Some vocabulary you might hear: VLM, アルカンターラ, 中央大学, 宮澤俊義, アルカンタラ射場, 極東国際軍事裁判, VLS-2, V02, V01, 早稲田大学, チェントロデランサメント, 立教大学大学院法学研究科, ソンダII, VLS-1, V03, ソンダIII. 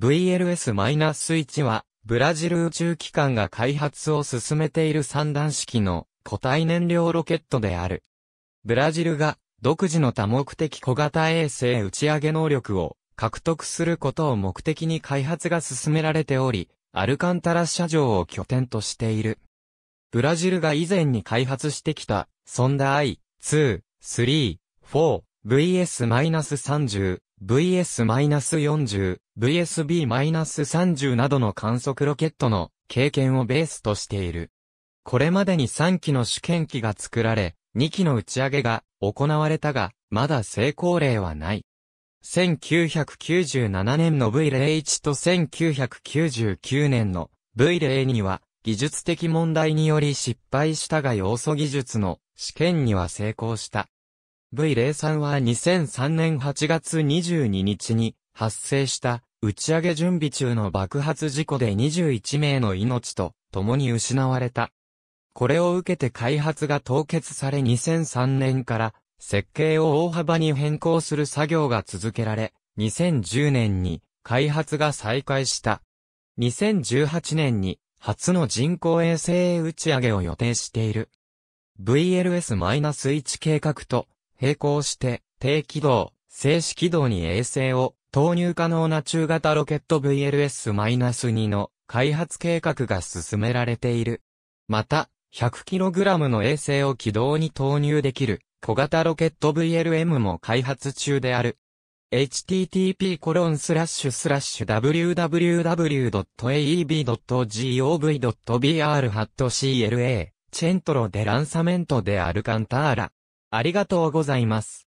VLS-1 は、ブラジル宇宙機関が開発を進めている3段式の固体燃料ロケットである。ブラジルが独自の多目的小型衛星打ち上げ能力を獲得することを目的に開発が進められており、アルカンタラ射場を拠点としている。ブラジルが以前に開発してきた、ソンダ I、2、3、4、VS-30、VS-40、VSB-30 などの観測ロケットの経験をベースとしている。これまでに3機の試験機が作られ、2機の打ち上げが行われたが、まだ成功例はない。1997年の V01 と1999年の V02 は、技術的問題により失敗したが要素技術の試験には成功した。V03 は2003年8月22日に発生した打ち上げ準備中の爆発事故で21名の命と共に失われた。これを受けて開発が凍結され2003年から設計を大幅に変更する作業が続けられ、2010年に開発が再開した。2018年に初の人工衛星打ち上げを予定している。VLS-1 計画と並行して、低軌道、静止軌道に衛星を投入可能な中型ロケット VLS-2 の開発計画が進められている。また、100kg の衛星を軌道に投入できる小型ロケット VLM も開発中である。http://www.aeb.gov.br/CLA チェントロデランサメントでアルカンターラ。ありがとうございます。